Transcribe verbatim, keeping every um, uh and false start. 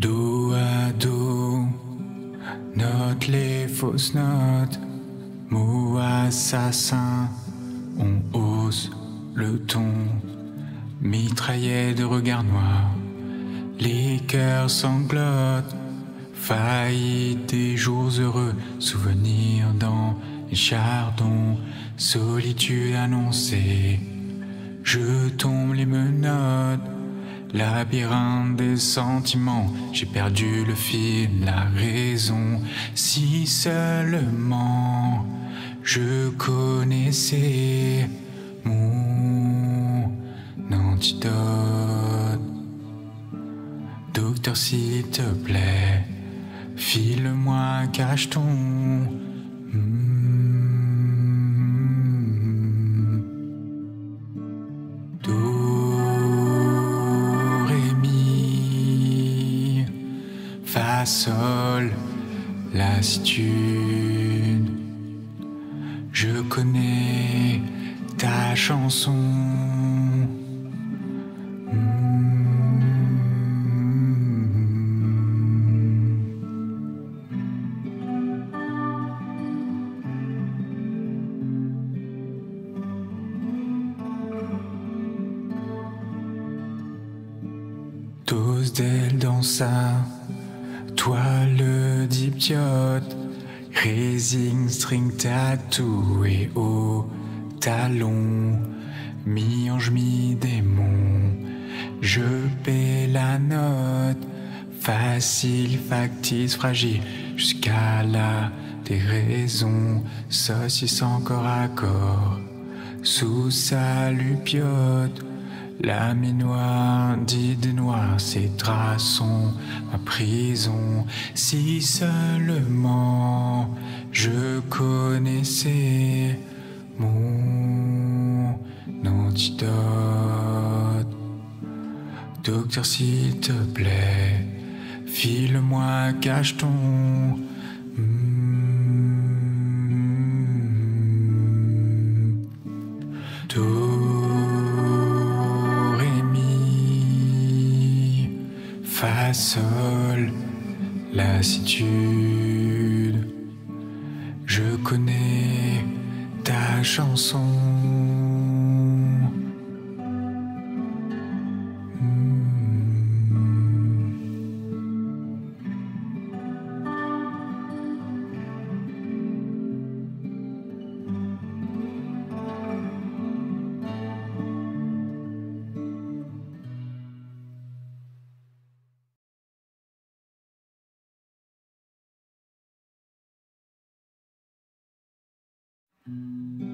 Dos à dos, note les fausses notes, mots assassins, on hausse le ton, mitraillait de regards noirs, les cœurs sanglotent, faillite des jours heureux, souvenirs dans les chardons, solitude annoncée, je tombe les menottes, labyrinthe des sentiments, j'ai perdu le fil, la raison, si seulement je connaissais mon antidote. Docteur, s'il te plaît, file-moi, cache-t-on mmh. Do, ré, mi, fa, sol, lassitude. Je connais ta chanson Dose d'elle dans ça, toi le diptyote, raising string tatoué au talon, mi-ange mi-démon, je paie la note, facile, factice, fragile, jusqu'à la déraison, saucisse encore à corps, sous sa lupiote, la minoire dit des noirs, ses traces sont ma prison. Si seulement je connaissais mon antidote. Docteur, s'il te plaît, file-moi, cache-t-on mmh. Fa, sol, lassitude, je connais ta chanson Thank mm -hmm. you.